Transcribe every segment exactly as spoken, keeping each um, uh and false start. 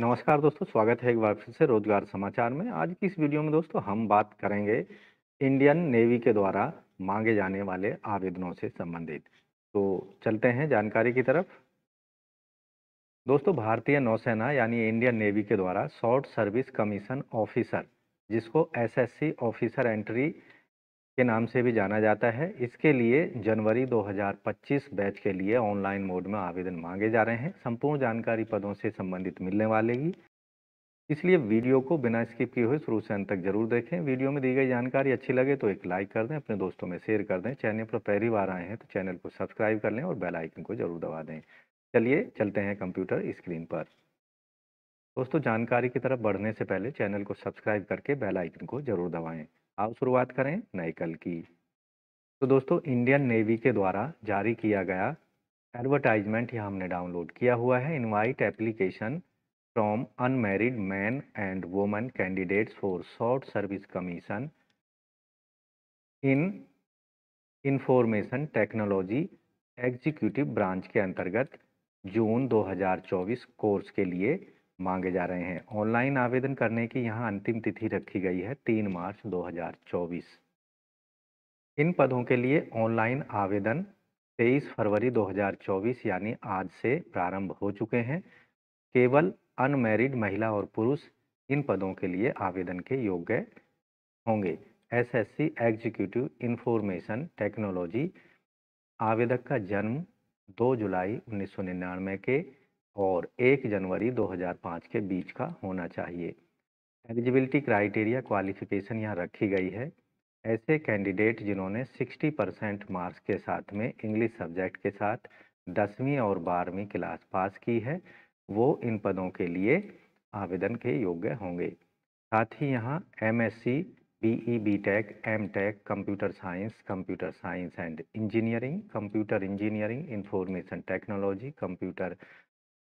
नमस्कार दोस्तों, स्वागत है एक बार फिर से रोजगार समाचार में। आज की इस वीडियो में दोस्तों हम बात करेंगे इंडियन नेवी के द्वारा मांगे जाने वाले आवेदनों से संबंधित। तो चलते हैं जानकारी की तरफ। दोस्तों भारतीय नौसेना यानी इंडियन नेवी के द्वारा शॉर्ट सर्विस कमीशन ऑफिसर, जिसको एसएससी ऑफिसर एंट्री के नाम से भी जाना जाता है, इसके लिए जनवरी दो हज़ार पच्चीस बैच के लिए ऑनलाइन मोड में आवेदन मांगे जा रहे हैं। संपूर्ण जानकारी पदों से संबंधित मिलने वाले ही, इसलिए वीडियो को बिना स्किप किए हुए शुरू से अंत तक जरूर देखें। वीडियो में दी गई जानकारी अच्छी लगे तो एक लाइक कर दें, अपने दोस्तों में शेयर कर दें। चैनल पर पहली बार आए हैं तो चैनल को सब्सक्राइब कर लें और बेल आइकन को जरूर दबा दें। चलिए चलते हैं कंप्यूटर स्क्रीन पर। दोस्तों जानकारी की तरफ बढ़ने से पहले चैनल को सब्सक्राइब करके बेल आइकन को जरूर दबाएँ। आप शुरुआत करें नए कल की। तो दोस्तों इंडियन नेवी के द्वारा जारी किया गया एडवर्टाइजमेंट यहाँ हमने डाउनलोड किया हुआ है। Invite application from unmarried man and women candidates for short service commission in information technology executive branch के अंतर्गत जून दो हज़ार चौबीस कोर्स के लिए मांगे जा रहे हैं। ऑनलाइन आवेदन करने की यहाँ अंतिम तिथि रखी गई है तीन मार्च दो हज़ार चौबीस। इन पदों के लिए ऑनलाइन आवेदन तेईस फरवरी दो हज़ार चौबीस यानी आज से प्रारंभ हो चुके हैं। केवल अनमैरिड महिला और पुरुष इन पदों के लिए आवेदन के योग्य होंगे। एसएससी एग्जीक्यूटिव इंफॉर्मेशन टेक्नोलॉजी, आवेदक का जन्म दो जुलाई उन्नीस सौ निन्यानवे के और एक जनवरी दो हज़ार पाँच के बीच का होना चाहिए। एलिजिबिलिटी क्राइटेरिया क्वालिफिकेशन यहाँ रखी गई है ऐसे कैंडिडेट जिन्होंने साठ परसेंट मार्क्स के साथ में इंग्लिश सब्जेक्ट के साथ दसवीं और बारहवीं क्लास पास की है, वो इन पदों के लिए आवेदन के योग्य होंगे। साथ ही यहाँ MSc, BE, BTech, MTech, computer science, computer science and engineering, computer engineering, information technology, computer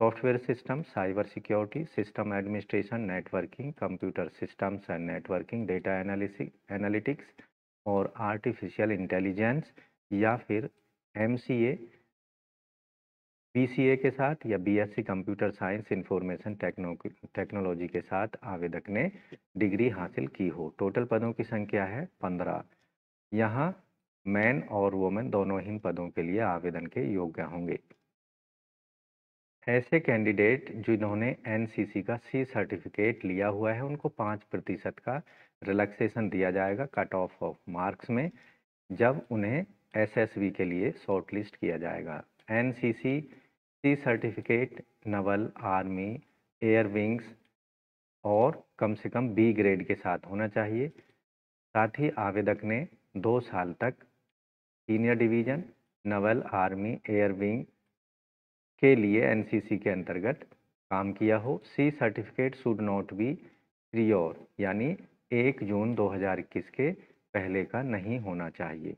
software system, cyber security, system administration, networking, computer systems and networking, data analytics और आर्टिफिशियल इंटेलिजेंस, या फिर एमसीए, बीसीए के साथ या BSc computer science information technology के साथ आवेदक ने डिग्री हासिल की हो। टोटल पदों की संख्या है पंद्रह। यहाँ मैन और वुमेन दोनों ही पदों के लिए आवेदन के योग्य होंगे। ऐसे कैंडिडेट जिन्होंने एनसीसी का सी सर्टिफिकेट लिया हुआ है उनको पाँच प्रतिशत का रिलैक्सेशन दिया जाएगा कट ऑफ ऑफ मार्क्स में, जब उन्हें एसएसबी के लिए शॉर्टलिस्ट किया जाएगा। NCC, C certificate, naval, army, air wings और कम से कम बी ग्रेड के साथ होना चाहिए। साथ ही आवेदक ने दो साल तक senior division, naval, army, air wing के लिए एनसीसी के अंतर्गत काम किया हो। C certificate should not be prior यानी एक जून दो हज़ार इक्कीस के पहले का नहीं होना चाहिए।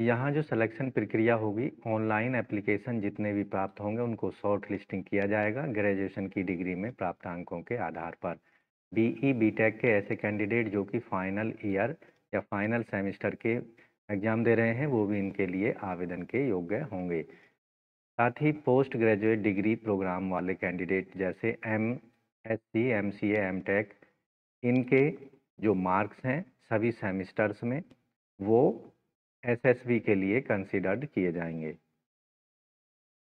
यहाँ जो सिलेक्शन प्रक्रिया होगी, ऑनलाइन एप्लीकेशन जितने भी प्राप्त होंगे उनको शॉर्ट लिस्टिंग किया जाएगा ग्रेजुएशन की डिग्री में प्राप्त अंकों के आधार पर। बीई, बीटेक के ऐसे कैंडिडेट जो कि फाइनल ईयर या फाइनल सेमेस्टर के एग्ज़ाम दे रहे हैं वो भी इनके लिए आवेदन के योग्य होंगे। साथ ही पोस्ट ग्रेजुएट डिग्री प्रोग्राम वाले कैंडिडेट जैसे M S C, M C A, M tech, इनके जो मार्क्स हैं सभी सेमिस्टर्स में वो एस एस बी के लिए कंसिडर्ड किए जाएंगे।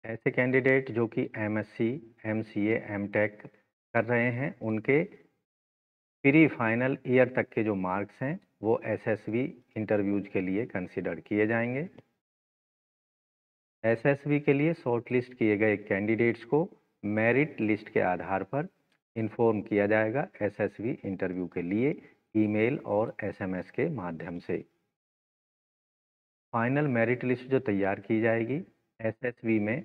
ऐसे कैंडिडेट जो कि M S C, M C A, M tech कर रहे हैं उनके प्री फाइनल ईयर तक के जो मार्क्स हैं वो एस एस बी इंटरव्यूज के लिए कंसिडर किए जाएंगे। एसएसबी के लिए शॉर्टलिस्ट किए गए कैंडिडेट्स को मेरिट लिस्ट के आधार पर इन्फॉर्म किया जाएगा एसएसबी इंटरव्यू के लिए ईमेल और एसएमएस के माध्यम से। फाइनल मेरिट लिस्ट जो तैयार की जाएगी एसएसबी में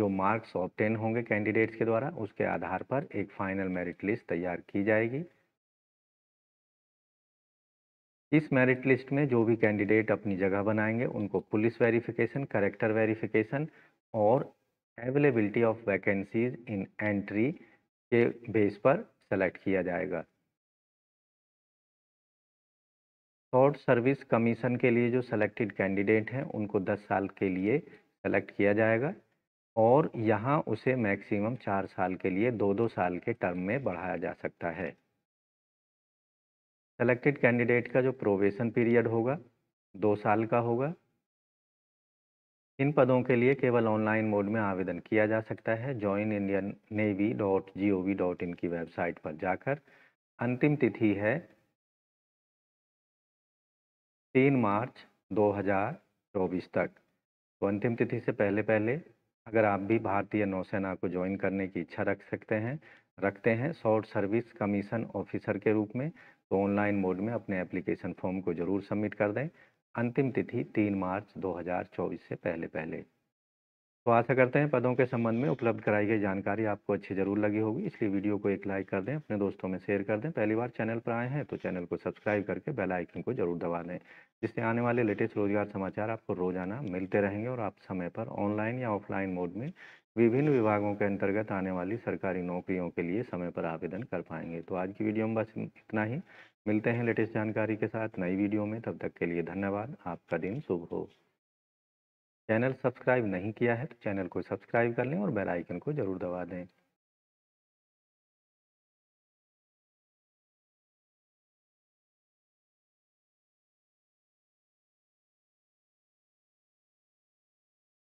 जो मार्क्स ऑब्टेन होंगे कैंडिडेट्स के द्वारा उसके आधार पर एक फाइनल मेरिट लिस्ट तैयार की जाएगी। इस मेरिट लिस्ट में जो भी कैंडिडेट अपनी जगह बनाएंगे उनको पुलिस वेरिफिकेशन, करेक्टर वेरिफिकेशन और availability of vacancies in entry के बेस पर सेलेक्ट किया जाएगा। शॉर्ट सर्विस कमीशन के लिए जो सेलेक्टेड कैंडिडेट हैं उनको दस साल के लिए सेलेक्ट किया जाएगा। और यहाँ उसे मैक्सिमम चार साल के लिए दो दो साल के टर्म में बढ़ाया जा सकता है। सेलेक्टेड कैंडिडेट का जो प्रोबेशन पीरियड होगा दो साल का होगा। इन पदों के लिए केवल ऑनलाइन मोड में आवेदन किया जा सकता है। Join Indian navy dot G O V dot in की वेबसाइट पर जाकर अंतिम तिथि है तीन मार्च दो हजार चौबीस तक। तो अंतिम तिथि से पहले पहले अगर आप भी भारतीय नौसेना को ज्वाइन करने की इच्छा रख सकते हैं रखते हैं शॉर्ट सर्विस कमीशन ऑफिसर के रूप में, तो ऑनलाइन मोड में अपने एप्लीकेशन फॉर्म को जरूर सबमिट कर दें। अंतिम तिथि तीन मार्च दो हजार चौबीस से पहले पहले। तो आशा करते हैं पदों के संबंध में उपलब्ध कराई गई जानकारी आपको अच्छी जरूर लगी होगी, इसलिए वीडियो को एक लाइक कर दें, अपने दोस्तों में शेयर कर दें। पहली बार चैनल पर आए हैं तो चैनल को सब्सक्राइब करके बेल आइकन को जरूर दबा दें, जिससे आने वाले लेटेस्ट रोजगार समाचार आपको रोजाना मिलते रहेंगे और आप समय पर ऑनलाइन या ऑफलाइन मोड में विभिन्न विभागों के अंतर्गत आने वाली सरकारी नौकरियों के लिए समय पर आवेदन कर पाएंगे। तो आज की वीडियो में बस इतना ही, मिलते हैं लेटेस्ट जानकारी के साथ नई वीडियो में। तब तक के लिए धन्यवाद, आपका दिन शुभ हो। चैनल सब्सक्राइब नहीं किया है तो चैनल को सब्सक्राइब कर लें और बेल आइकन को जरूर दबा दें।